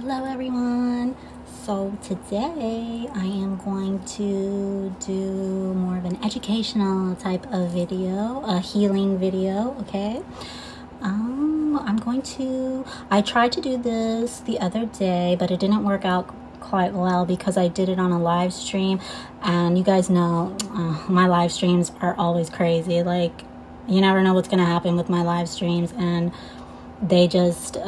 Hello everyone. So today I am going to do more of an educational type of video, a healing video, okay? I'm going to, I tried to do this the other day, but it didn't work out quite well because I did it on a live stream, and you guys know my live streams are always crazy. Like, you never know what's gonna happen with my live streams, and they just,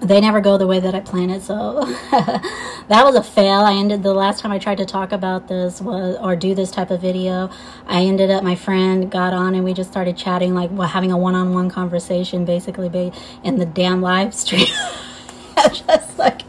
they never go the way that I planned it, so that was a fail. I ended, the last time I tried to talk about this was, or do this type of video, I ended up, my friend got on and we just started chatting, like, well, having a one-on-one conversation basically in the damn live stream. Just like,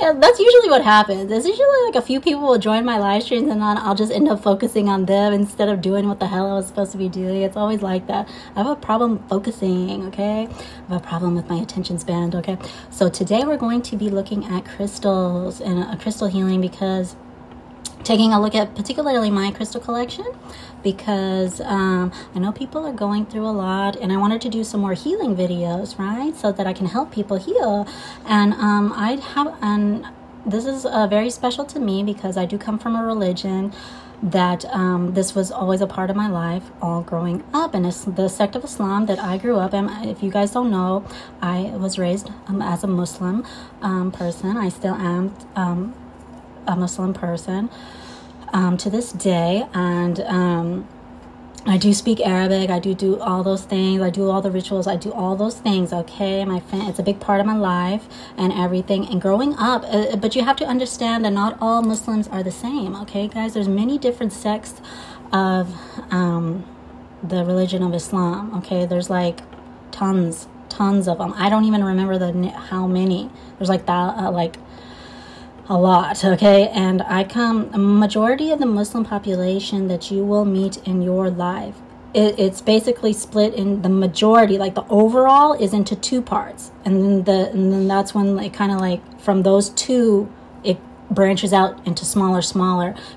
yeah, that's usually what happens. There's usually like a few people will join my live streams, and then I'll just end up focusing on them instead of doing what the hell I was supposed to be doing. It's always like that. I have a problem focusing, okay? I have a problem with my attention span, okay? So today we're going to be looking at crystals and a crystal healing, because taking a look at particularly my crystal collection, because I know people are going through a lot, and I wanted to do some more healing videos, right, so that I can help people heal. And this is very special to me, because I do come from a religion that this was always a part of my life all growing up, and it's the sect of Islam that I grew up in. If you guys don't know, I was raised as a Muslim person. I still am a Muslim person to this day, and I do speak Arabic, I do all those things, I do all the rituals, I do all those things, okay? It's a big part of my life and everything, and growing up, but you have to understand that not all Muslims are the same, okay guys? There's many different sects of the religion of Islam, okay? There's like tons of them. I don't even remember how many. There's like that, like a lot, okay? And a majority of the Muslim population that you will meet in your life, it's basically split in the majority, like the overall is into two parts, and then that's when, like, kind of like from those two it branches out into smaller,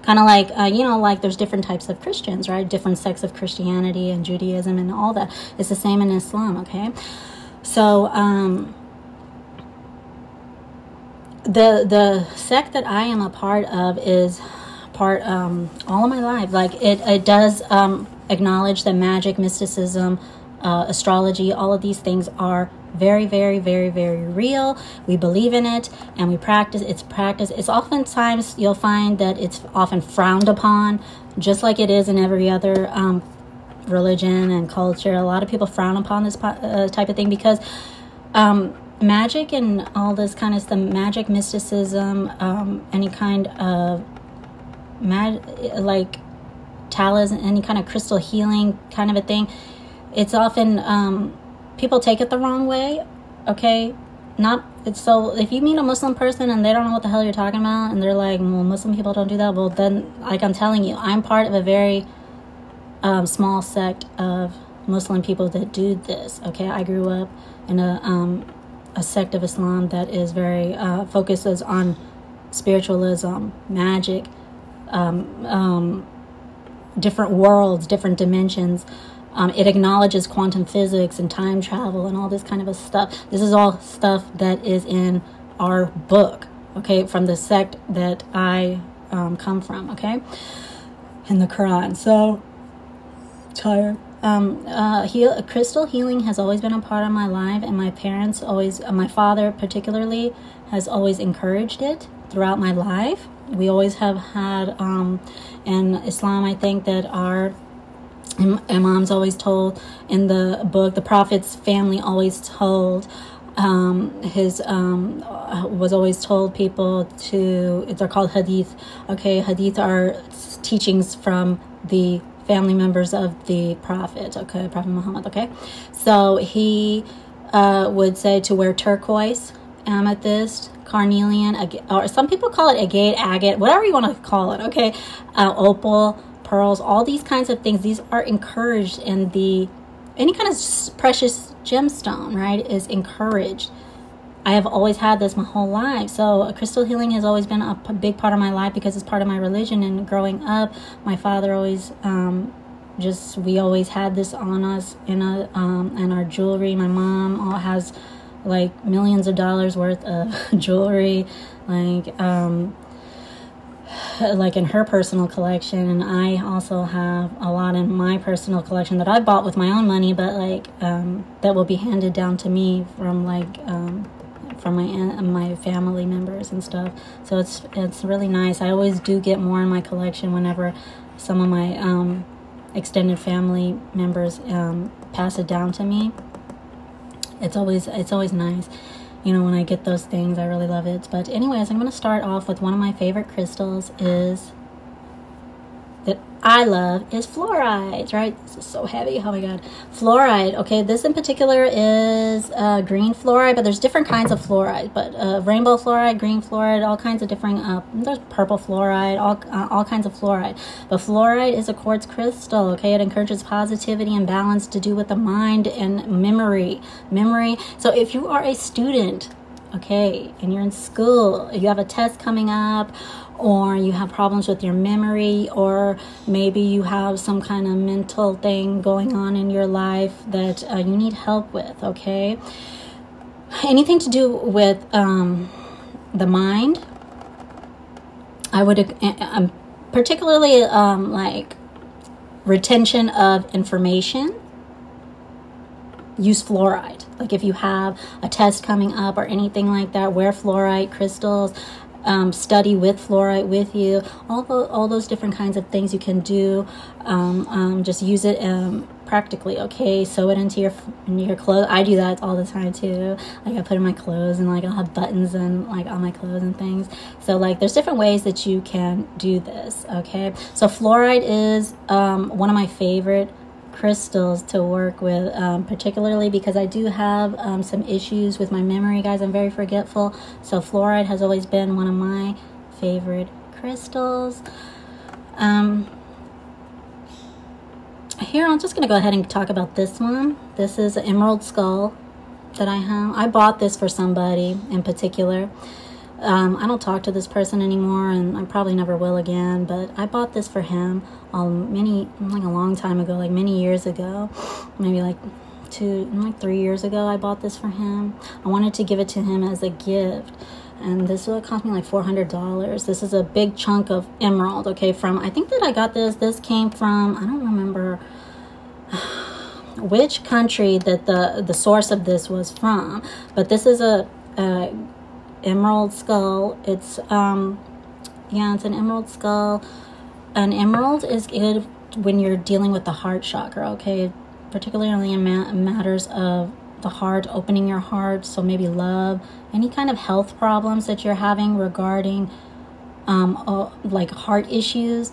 kind of like you know, like there's different types of Christians, right? Different sects of Christianity and Judaism and all that. It's the same in Islam, okay? So the sect that I am a part of is part all of my life. Like it does acknowledge that magic, mysticism, astrology, all of these things are very, very, very, very real. We believe in it and we practice. It's oftentimes, you'll find that it's often frowned upon, just like it is in every other religion and culture. A lot of people frown upon this type of thing, because magic and all this kind of stuff, magic, mysticism, any kind of like talisman, any kind of crystal healing kind of a thing, it's often people take it the wrong way, okay? So if you meet a Muslim person and they don't know what the hell you're talking about, and they're like, well, Muslim people don't do that, well then, like, I'm telling you, I'm part of a very small sect of Muslim people that do this, okay? I grew up in a sect of Islam that is very focuses on spiritualism, magic, different worlds, different dimensions. It acknowledges quantum physics and time travel and all this kind of stuff. This is all stuff that is in our book, okay, from the sect that I come from, okay, in the Quran. So tired. Crystal healing has always been a part of my life, and my parents always, my father particularly, has always encouraged it throughout my life. We always have had, in Islam, I think that our imams always told, in the book, the Prophet's family always told, was always told people to, they're called hadith, okay? Hadith are teachings from the family members of the Prophet, okay, Prophet Muhammad, okay? So he would say to wear turquoise, amethyst, carnelian, or some people call it agate, whatever you want to call it, okay? Opal, pearls, all these kinds of things, these are encouraged in any kind of precious gemstone, right, is encouraged. I have always had this my whole life. So crystal healing has always been a big part of my life, because it's part of my religion. And growing up, my father always we always had this on us in our jewelry. My mom has like millions of dollars worth of jewelry, like in her personal collection, and I also have a lot in my personal collection that I bought with my own money, but like that will be handed down to me from like from my family members and stuff. So it's really nice. I always do get more in my collection whenever some of my extended family members pass it down to me. It's always nice. You know, when I get those things, I really love it. But anyways, I'm going to start off with one of my favorite crystals that I love is fluorite, right? This is so heavy. Oh my God. Fluorite. Okay. This in particular is green fluorite, but there's different kinds of fluorite, but rainbow fluorite, green fluorite, all kinds of different, there's purple fluorite, all kinds of fluorite. But fluorite is a quartz crystal. Okay. It encourages positivity and balance to do with the mind and memory. So if you are a student, okay, and you're in school, you have a test coming up, or you have problems with your memory, or maybe you have some kind of mental thing going on in your life that you need help with, okay? Anything to do with the mind, I would particularly like retention of information. Use fluorite. Like if you have a test coming up or anything like that, wear fluorite crystals, study with fluorite with you, all those different kinds of things you can do. Just use it practically, okay? Sew it into your clothes. I do that all the time too. Like I put in my clothes, and like I'll have buttons and like on my clothes and things. So like there's different ways that you can do this, okay? So fluorite is one of my favorite crystals to work with, particularly because I do have some issues with my memory, guys. I'm very forgetful, so fluorite has always been one of my favorite crystals. Here I'm just gonna go ahead and talk about this one. This is an emerald skull that I have. I bought this for somebody in particular. I don't talk to this person anymore, and I probably never will again, but I bought this for him a long time ago, like many years ago, maybe like 3 years ago. I bought this for him. I wanted to give it to him as a gift, and this will cost me like $400. This is a big chunk of emerald, okay, from, I think that I got this came from, I don't remember which country that the source of this was from, but this is a emerald skull. It's yeah, it's an emerald skull. An emerald is good when you're dealing with the heart chakra, okay, particularly in matters of the heart, opening your heart, so maybe love, any kind of health problems that you're having regarding like heart issues.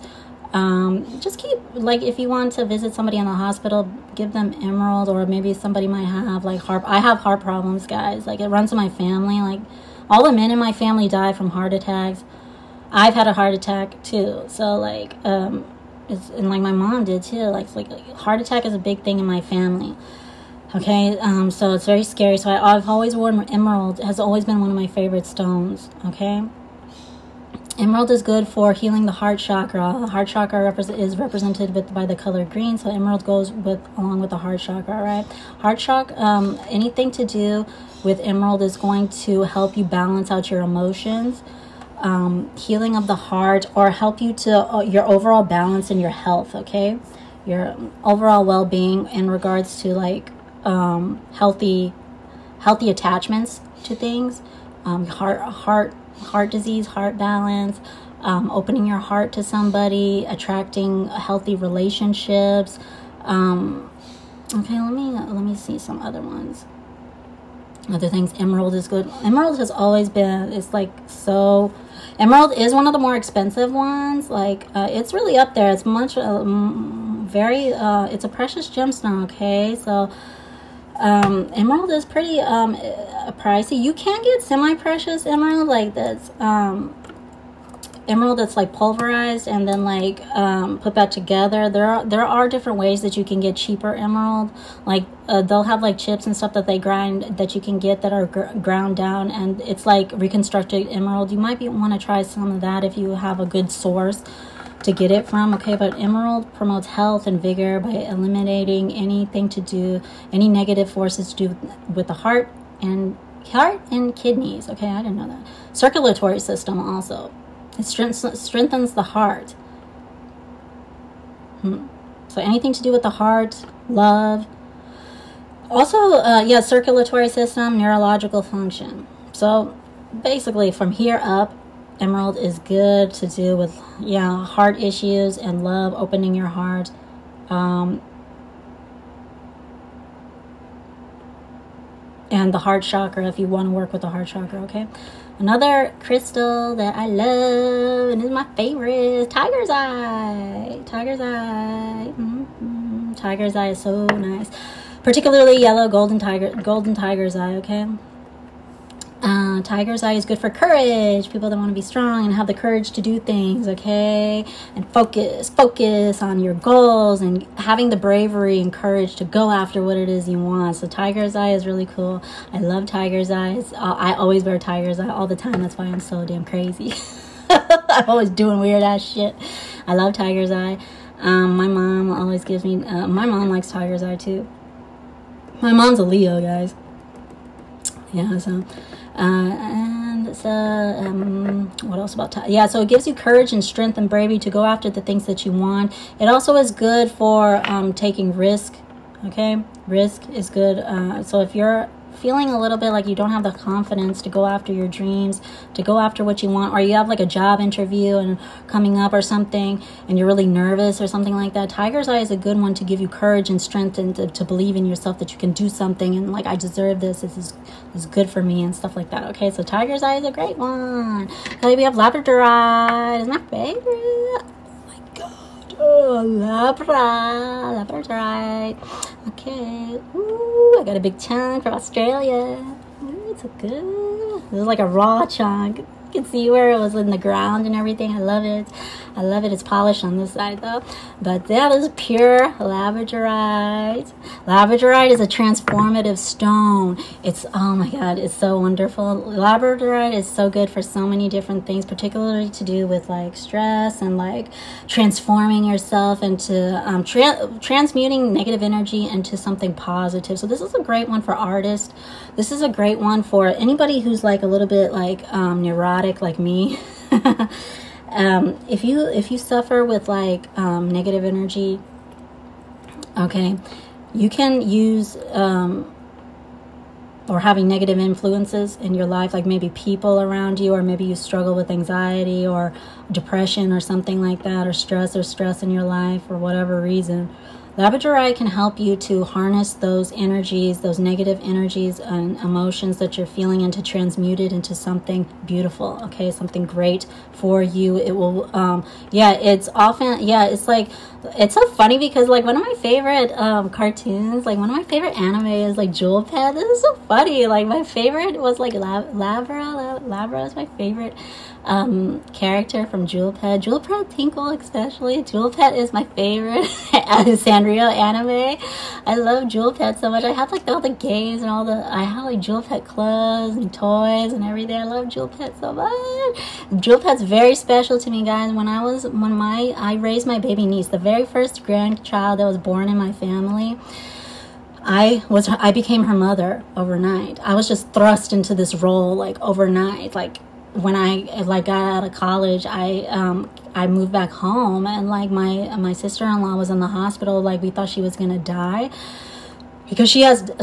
Just keep, like, if you want to visit somebody in the hospital, give them emerald, or maybe somebody might have like heart. I have heart problems, guys, like it runs in my family. Like all the men in my family die from heart attacks. I've had a heart attack too. So like, and like my mom did too. Like heart attack is a big thing in my family. Okay, so it's very scary. So I've always worn emerald. It has always been one of my favorite stones. Okay, emerald is good for healing the heart chakra. The heart chakra is represented by the color green. So emerald goes along with the heart chakra. All right, heart chakra. Anything to do with emerald is going to help you balance out your emotions, healing of the heart, or help you to your overall balance and your health, okay, your overall well-being in regards to like healthy attachments to things, heart disease, heart balance, opening your heart to somebody, attracting healthy relationships. Okay, let me see some other ones. Other things emerald is good. Emerald has always been, it's like, so emerald is one of the more expensive ones, like it's really up there. It's much it's a precious gemstone, okay? So emerald is pretty pricey. You can get semi-precious emerald, like that's emerald that's like pulverized and then like put back together. There are different ways that you can get cheaper emerald, like they'll have like chips and stuff that they grind, that you can get that are ground down, and it's like reconstructed emerald. You might want to try some of that if you have a good source to get it from, okay? But emerald promotes health and vigor by eliminating any negative forces to do with the heart, and kidneys. Okay, I didn't know that. Circulatory system also. It strengthens the heart. So anything to do with the heart, love. Also, yeah, circulatory system, neurological function. So basically from here up, Emerald is good to do with, yeah, heart issues and love, opening your heart. And the heart chakra, if you want to work with the heart chakra, okay? Another crystal that I love and is my favorite, Tiger's Eye. Tiger's Eye. Tiger's Eye is so nice. Particularly yellow, golden Tiger's Eye, okay? Tiger's Eye is good for courage. People that want to be strong and have the courage to do things, okay? And focus on your goals and having the bravery and courage to go after what it is you want. So Tiger's Eye is really cool. I love Tiger's Eyes. I always wear Tiger's Eye all the time. That's why I'm so damn crazy. I'm always doing weird ass shit. I love Tiger's Eye. My mom always gives me, my mom likes Tiger's Eye too. My mom's a Leo, guys. Yeah, so... and so what else about time? Yeah, so it gives you courage and strength and bravery to go after the things that you want. It also is good for taking risk, okay? Risk is good. So if you're feeling a little bit like you don't have the confidence to go after your dreams, to go after what you want, or you have like a job interview and coming up or something and you're really nervous or something like that, Tiger's Eye is a good one to give you courage and strength and to believe in yourself that you can do something and like, I deserve this, this is good for me and stuff like that. Okay, so Tiger's Eye is a great one. Okay, we have Labradorite. It's my favorite. Oh my god. Oh, Labradorite. Okay. Ooh, I got a big chunk from Australia. Ooh, it's so good. This is like a raw chunk. You can see where it was in the ground and everything. I love it. I love it. It's polished on this side though. But that is pure Labradorite. Labradorite is a transformative stone. It's, oh my god, it's so wonderful. Labradorite is so good for so many different things, particularly to do with like stress and like transforming yourself into transmuting negative energy into something positive. So this is a great one for artists. This is a great one for anybody who's like a little bit like neurotic like me. If you suffer with like negative energy, okay, you can use or having negative influences in your life, like maybe people around you, or maybe you struggle with anxiety or depression or something like that, or stress in your life for whatever reason. Labradorite can help you to harness those energies, those negative energies and emotions that you're feeling, and to transmute it into something beautiful, okay, something great for you. It will, yeah, it's often, yeah, it's like, it's so funny because like one of my favorite cartoons, like one of my favorite anime is like Jewelpet. This is so funny. Like my favorite was like Labra is my favorite character from Jewelpet. Jewelpet Tinkle especially. Jewelpet is my favorite Sanrio anime. I love Jewelpet so much. I have like all the games and all the, I have like Jewelpet clothes and toys and everything. I love Jewelpet so much. Jewelpet's very special to me, guys. When I was, I raised my baby niece, the very first grandchild that was born in my family, I became her mother overnight. I was just thrust into this role like overnight. Like when I like got out of college, I moved back home, and like my sister-in-law was in the hospital. Like we thought she was gonna die because she has like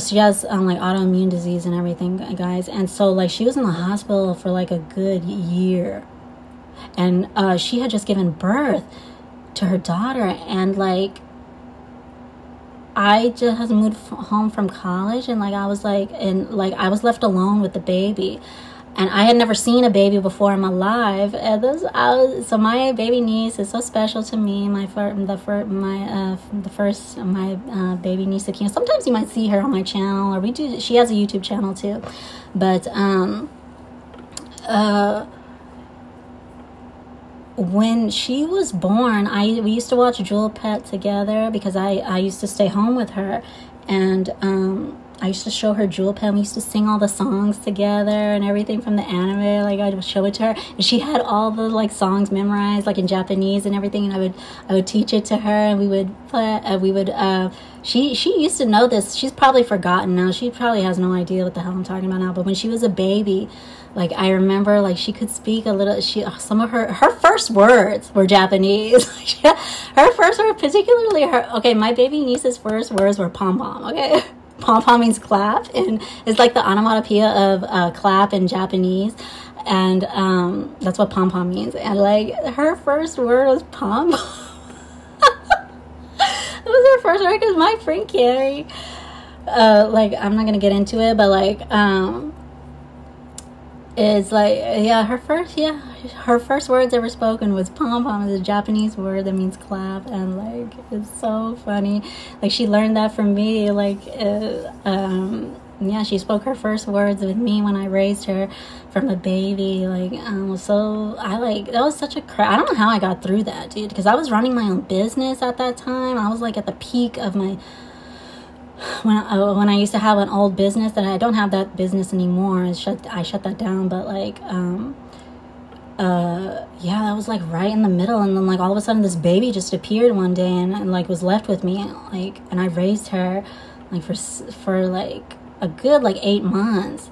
autoimmune disease and everything, guys. And so like she was in the hospital for like a good year, and she had just given birth to her daughter, and like I just moved home from college, and like I was left alone with the baby. And I had never seen a baby before in my life, and so my baby niece is so special to me. My baby niece that came. Sometimes you might see her on my channel, or we do. She has a YouTube channel too, but when she was born, we used to watch Jewelpet together because I used to stay home with her, and I used to show her Jewelpet. We used to sing all the songs together and everything from the anime. Like, I would show it to her, and she had all the like songs memorized, like in Japanese and everything. And I would teach it to her, and we would play. She used to know this. She's probably forgotten now. She probably has no idea what the hell I'm talking about now. But when she was a baby, like, I remember, like, she could speak a little. Some of her first words were Japanese. Her first word, particularly her. Okay, my baby niece's first words were pom pom. Okay. Pom-pom means clap, and it's like the onomatopoeia of clap in Japanese, and that's what pom-pom means. And like, her first word was pom. It was her first word, because my friend Carrie, like, I'm not gonna get into it, but like, it's like, yeah, her first words ever spoken was pom pom. Is a Japanese word that means clap, and like, it's so funny. Like, she learned that from me. Like, yeah, she spoke her first words with me when I raised her from a baby. Like, so I like, that was such a crap. I don't know how I got through that, dude, because I was running my own business at that time. I was like at the peak of my. When I used to have an old business that I don't have that business anymore, I shut that down. But like, yeah, that was like right in the middle, and then like all of a sudden this baby just appeared one day and like was left with me, and like, and I raised her like for like a good like 8 months.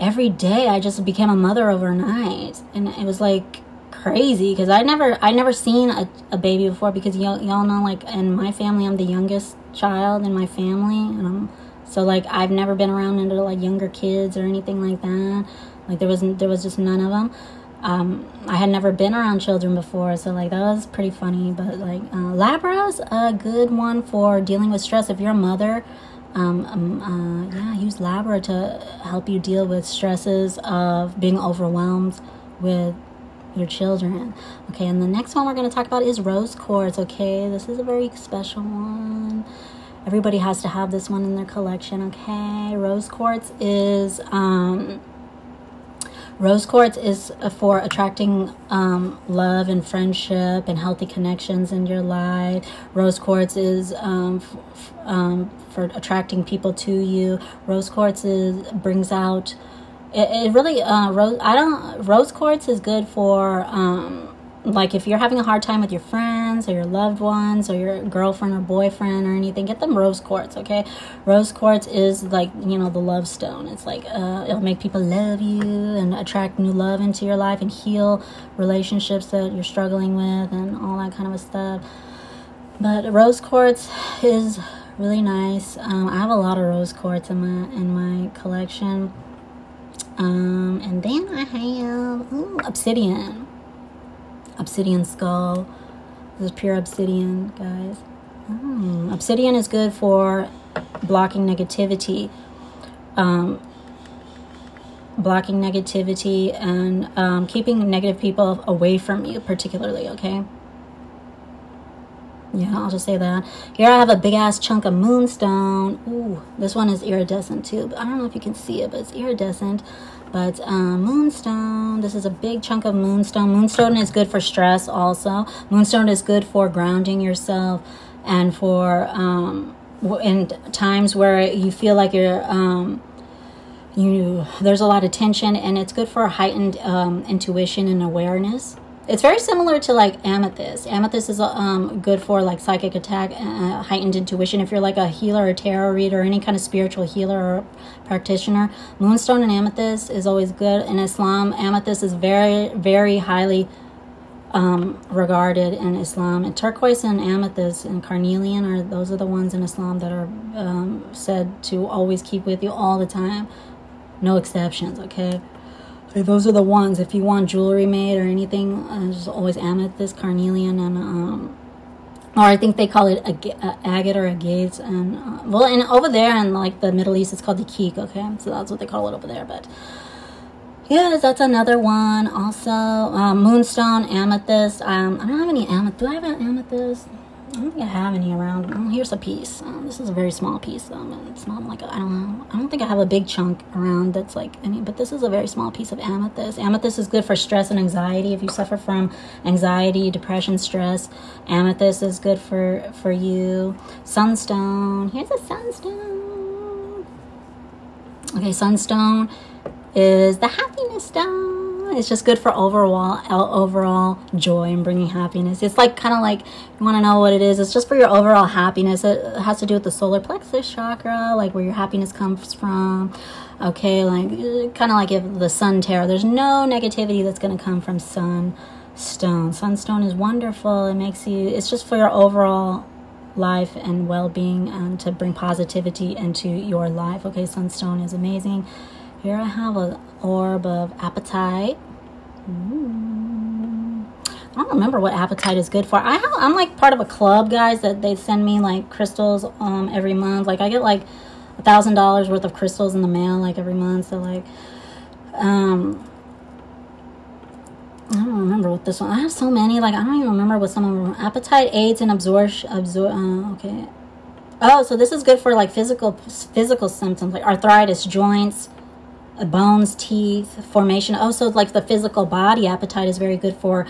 Every day I just became a mother overnight, and it was like crazy, because I never seen a baby before, because y'all know, like, in my family I'm the youngest child in my family, and so like I've never been around into like younger kids or anything like that. Like, there was just none of them. I had never been around children before, so like that was pretty funny. But like, Labra's a good one for dealing with stress. If you're a mother, yeah, use Labra to help you deal with stresses of being overwhelmed with your children. Okay, and the next one we're going to talk about is Rose Quartz. Okay, this is a very special one. Everybody has to have this one in their collection. Okay, Rose Quartz is for attracting love and friendship and healthy connections in your life. Rose Quartz is for attracting people to you. Rose Quartz brings out it really, Rose Quartz is good for, like, if you're having a hard time with your friends or your loved ones or your girlfriend or boyfriend or anything, get them Rose Quartz, okay? Rose Quartz is, like, you know, the love stone. It's like, it'll make people love you and attract new love into your life and heal relationships that you're struggling with and all that kind of stuff. But Rose Quartz is really nice. I have a lot of Rose Quartz in my collection. And then I have obsidian skull. This is pure obsidian, guys. Obsidian is good for blocking negativity, and keeping negative people away from you, particularly. Okay, yeah, I'll just say that. Here I have a big ass chunk of moonstone. Ooh, this one is iridescent too. I don't know if you can see it, but it's iridescent. But moonstone, this is a big chunk of moonstone. Moonstone is good for stress also. Moonstone is good for grounding yourself and for in times where you feel like you're there's a lot of tension, and it's good for heightened intuition and awareness. It's very similar to like amethyst. Amethyst is good for like psychic attack, heightened intuition. If you're like a healer or tarot reader or any kind of spiritual healer or practitioner, moonstone and amethyst is always good. In Islam, amethyst is very, very highly regarded in Islam. And turquoise and amethyst and carnelian those are the ones in Islam that are said to always keep with you all the time. No exceptions, okay? Those are the ones. If you want jewelry made or anything, there's always amethyst, carnelian, and or I think they call it agate or agate, and well, and over there in like the Middle East, it's called the keek. Okay, so that's what they call it over there. But yeah, that's another one. Also, moonstone, amethyst. I don't have any amethyst. Do I have an amethyst? I don't think I have any around. Oh, here's a piece. This is a very small piece. It's not like I don't know. I don't think I have a big chunk around that's like any. But this is a very small piece of amethyst. Amethyst is good for stress and anxiety. If you suffer from anxiety, depression, stress, amethyst is good for you. Sunstone. Here's a sunstone. Okay, Sunstone is the happiness stone. It's just good for overall joy and bringing happiness. It's like kind of like, you want to know what it is, it's just for your overall happiness. It has to do with the solar plexus chakra, like where your happiness comes from. Okay, like kind of like if the sun tarot, there's no negativity that's going to come from Sunstone. Sunstone is wonderful. It makes you, it's just for your overall life and well-being, and to bring positivity into your life. Okay, Sunstone is amazing. Here I have an orb of Apatite. I don't remember what Apatite is good for. I'm like part of a club, guys, that they send me like crystals every month. Like I get like $1,000 worth of crystals in the mail like every month. So like I don't remember what this one. I have so many. Like I don't even remember what some of them. Apatite aids and absorb. Okay. Oh, so this is good for like physical symptoms like arthritis, joints, bones, teeth, formation. Also, like the physical body, Apatite is very good for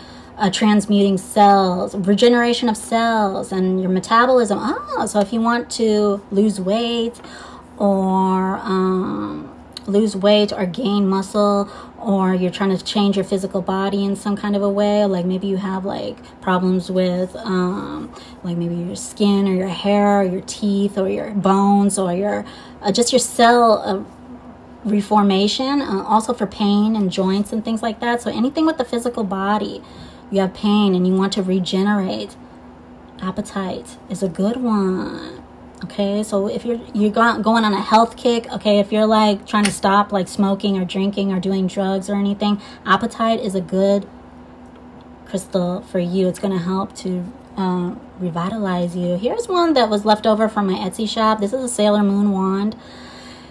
transmuting cells, regeneration of cells, and your metabolism. Oh, so if you want to lose weight or gain muscle, or you're trying to change your physical body in some kind of a way, like maybe you have like problems with like maybe your skin or your hair or your teeth or your bones or your just your cell reformation, also for pain and joints and things like that. So anything with the physical body, you have pain and you want to regenerate, Apatite is a good one. Okay, so if you're going on a health kick, okay, if you're like trying to stop like smoking or drinking or doing drugs or anything, Apatite is a good crystal for you. It's going to help to revitalize you. Here's one that was left over from my Etsy shop. This is a Sailor Moon wand.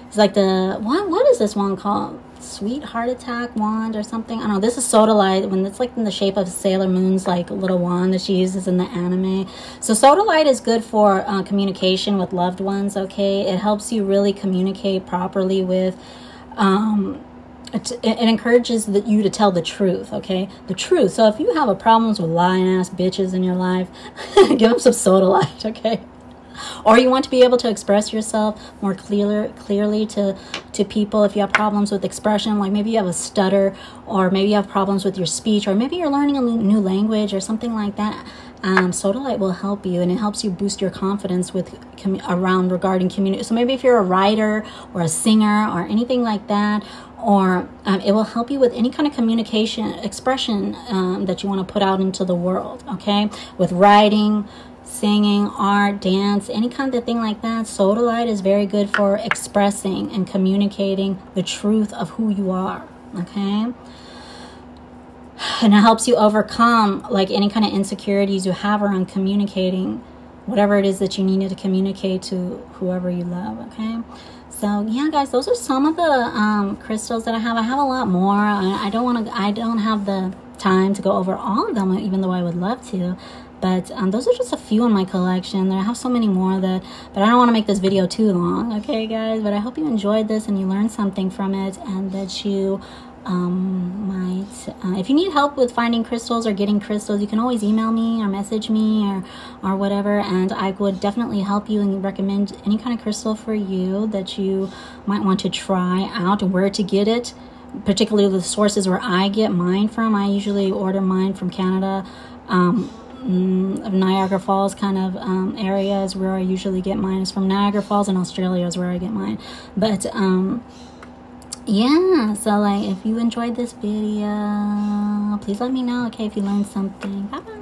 It's like the what is this wand called? Sweetheart Attack wand or something. I don't know. This is sodalite, when it's like in the shape of Sailor Moon's like little wand that she uses in the anime. So sodalite is good for communication with loved ones. Okay, it helps you really communicate properly with it encourages you to tell the truth. Okay, the truth. So if you have a problems with lying ass bitches in your life, give them some sodalite. Okay, or you want to be able to express yourself more clearly to people. If you have problems with expression, like maybe you have a stutter, or maybe you have problems with your speech, or maybe you're learning a new language or something like that, sodalite will help you, and it helps you boost your confidence with regarding community. So maybe if you're a writer or a singer or anything like that, or it will help you with any kind of communication expression that you want to put out into the world. Okay, with writing, singing, art, dance, any kind of thing like that. Sodalite is very good for expressing and communicating the truth of who you are. Okay, and it helps you overcome like any kind of insecurities you have around communicating whatever it is that you needed to communicate to whoever you love. Okay, so yeah, guys, those are some of the crystals that I have. I have a lot more. I don't have the time to go over all of them, even though I would love to. But those are just a few in my collection. I have so many more but I don't want to make this video too long. Okay, guys, but I hope you enjoyed this and you learned something from it, and that you if you need help with finding crystals or getting crystals, you can always email me or message me or whatever, and I would definitely help you and recommend any kind of crystal for you that you might want to try out, and where to get it, particularly the sources where I get mine from. I usually order mine from Canada, of Niagara Falls kind of area is where I usually get mine. Is from Niagara Falls, and Australia is where I get mine. But yeah, so like if you enjoyed this video, please let me know. Okay, if you learned something. Bye bye.